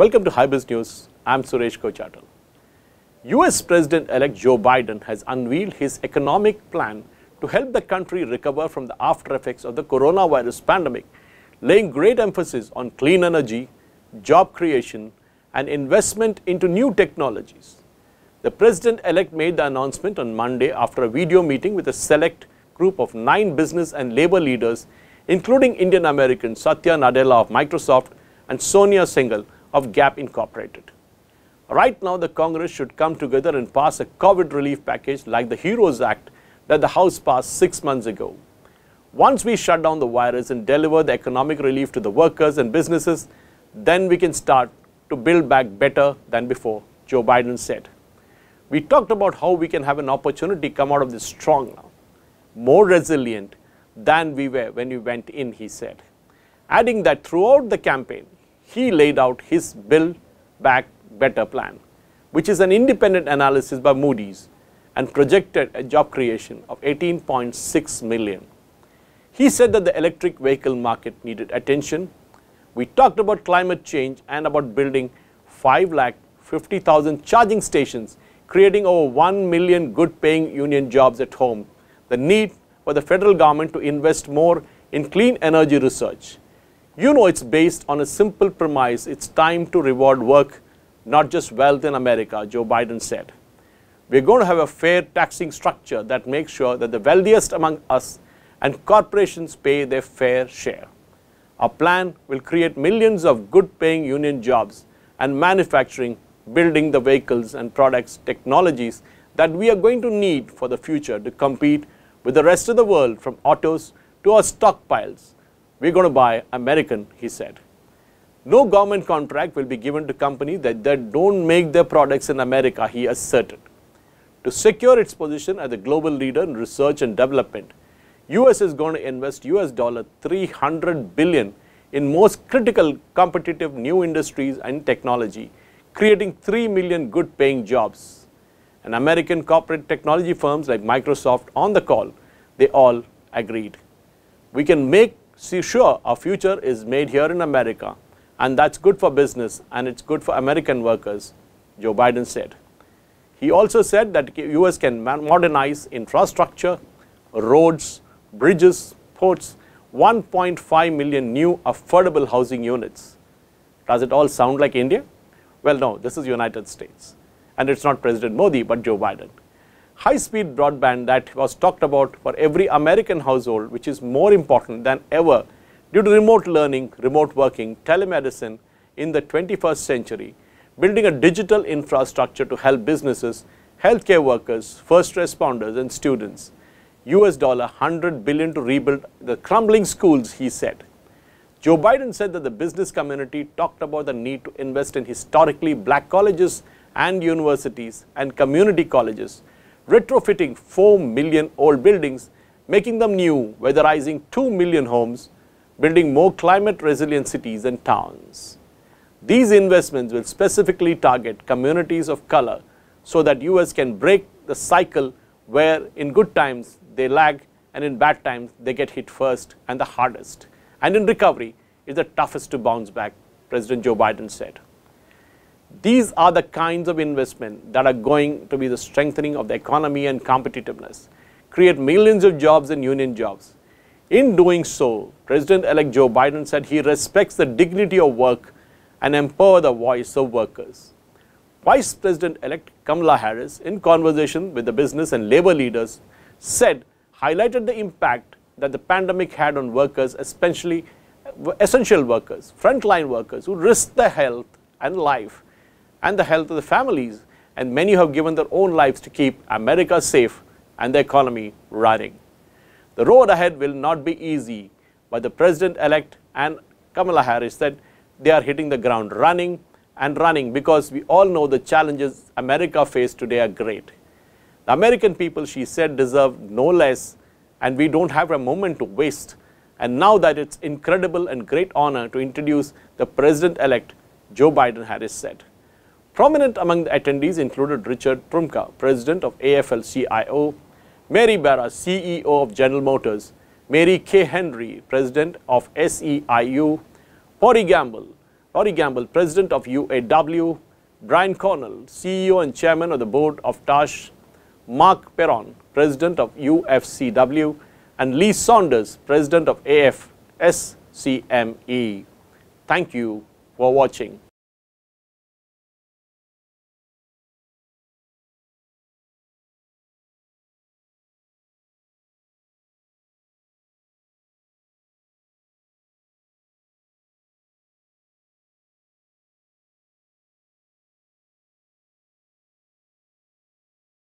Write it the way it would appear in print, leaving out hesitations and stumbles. Welcome to HyBiz News. I'm Suresh Kochatel. US President-elect Joe Biden has unveiled his economic plan to help the country recover from the aftereffects of the coronavirus pandemic, laying great emphasis on clean energy, job creation, and investment into new technologies. The president-elect made the announcement on Monday after a video meeting with a select group of 9 business and labor leaders, including Indian American Satya Nadella of Microsoft and Sonia Syngal of Gap Incorporated. Right now, the Congress should come together and pass a COVID relief package like the HEROES Act that the House passed 6 months ago. Once we shut down the virus and deliver the economic relief to the workers and businesses, then we can start to build back better than before, Joe Biden said. We talked about how we can have an opportunity come out of this strong now, more resilient than we were when we went in, he said. Adding that throughout the campaign, he laid out his Build Back Better plan, which is an independent analysis by Moody's, and projected a job creation of 18.6 million. He said that the electric vehicle market needed attention. We talked about climate change and about building 550,000 charging stations, creating over 1 million good-paying union jobs at home, the need for the federal government to invest more in clean energy research. You know, it's based on a simple premise. It's time to reward work, not just wealth in America, Joe Biden said. We're going to have a fair taxing structure that makes sure that the wealthiest among us and corporations pay their fair share. Our plan will create millions of good-paying union jobs and manufacturing, building the vehicles and products, technologies that we are going to need for the future to compete with the rest of the world, from autos to our stockpiles. We're going to buy American, he said. No government contract will be given to companies that don't make their products in America, he asserted. To secure its position as a global leader in research and development, US is going to invest $300 billion in most critical competitive new industries and technology, creating 3 million good-paying jobs. And American corporate technology firms like Microsoft on the call, they all agreed. We can make sure our future is made here in America, and that's good for business and it's good for American workers, Joe Biden said. He also said that US can modernize infrastructure, roads, bridges, ports, 1.5 million new affordable housing units. Does it all sound like India? Well, no, this is United States. And it's not President Modi, but Joe Biden. High-speed broadband that was talked about for every American household, which is more important than ever due to remote learning, remote working, telemedicine in the 21st century, building a digital infrastructure to help businesses, healthcare workers, first responders, and students. $100 billion to rebuild the crumbling schools, he said. Joe Biden said that the business community talked about the need to invest in historically black colleges and universities and community colleges, retrofitting 4 million old buildings, making them new, weatherizing 2 million homes, building more climate-resilient cities and towns. These investments will specifically target communities of color so that US can break the cycle where in good times they lag and in bad times they get hit first and the hardest. And in recovery, is the toughest to bounce back, President Joe Biden said. These are the kinds of investment that are going to be the strengthening of the economy and competitiveness, create millions of jobs and union jobs. In doing so, President-elect Joe Biden said he respects the dignity of work and empower the voice of workers. Vice President-elect Kamala Harris, in conversation with the business and labor leaders, said, highlighted the impact that the pandemic had on workers, especially essential workers, frontline workers who risked their health and life and the health of the families, and many have given their own lives to keep America safe and the economy running. The road ahead will not be easy, but the president-elect and Kamala Harris said they are hitting the ground running and running, because we all know the challenges America faces today are great. The American people, she said, deserve no less, and we don't have a moment to waste. And now that it's incredible and great honor to introduce the president-elect, Joe Biden, Harris said. Prominent among the attendees included Richard Trumka, president of AFL-CIO, Mary Barra, CEO of General Motors, Mary K Henry, president of SEIU, Rory Gamble, Rory Gamble, President of UAW, Brian Connell, CEO and Chairman of the Board of TASH, Mark Perron, President of UFCW, and Lee Saunders, President of AFSCME. Thank you for watching.